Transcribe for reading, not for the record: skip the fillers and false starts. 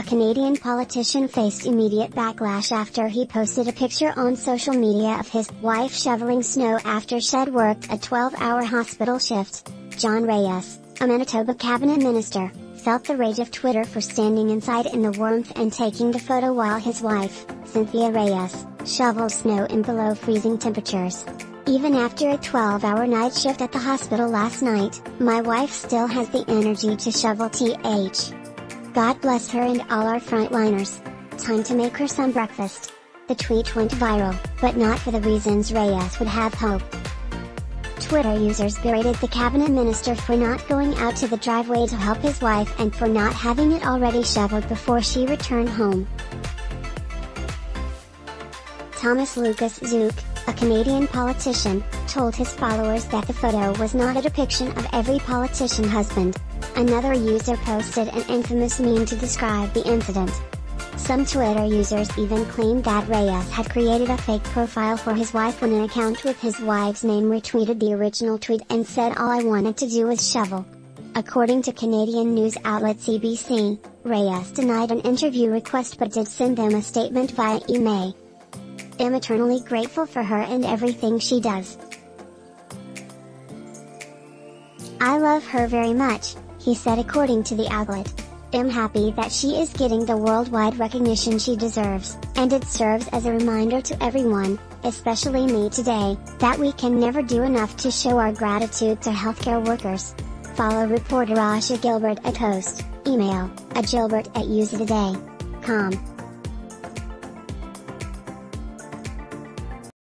a Canadian politician faced immediate backlash after he posted a picture on social media of his wife shoveling snow after she'd worked a 12-hour hospital shift. Jon Reyes, a Manitoba cabinet minister, felt the rage of Twitter for standing inside in the warmth and taking the photo while his wife, Cynthia Reyes, shoveled snow in below freezing temperatures. "Even after a 12-hour night shift at the hospital last night, my wife still has the energy to shovel th. God bless her and all our frontliners. Time to make her some breakfast." The tweet went viral, but not for the reasons Reyes would have hoped. Twitter users berated the cabinet minister for not going out to the driveway to help his wife and for not having it already shoveled before she returned home. Thomas Lukaszuk, a Canadian politician, told his followers that the photo was not a depiction of every politician husband. Another user posted an infamous meme to describe the incident. Some Twitter users even claimed that Reyes had created a fake profile for his wife when an account with his wife's name retweeted the original tweet and said, "All I wanted to do was shovel." According to Canadian news outlet CBC, Reyes denied an interview request but did send them a statement via email. "I'm eternally grateful for her and everything she does. I love her very much," he said according to the outlet. "I'm happy that she is getting the worldwide recognition she deserves, and it serves as a reminder to everyone, especially me today, that we can never do enough to show our gratitude to healthcare workers." Follow reporter Asha Gilbert at Post, email, agilbert@usaday.com.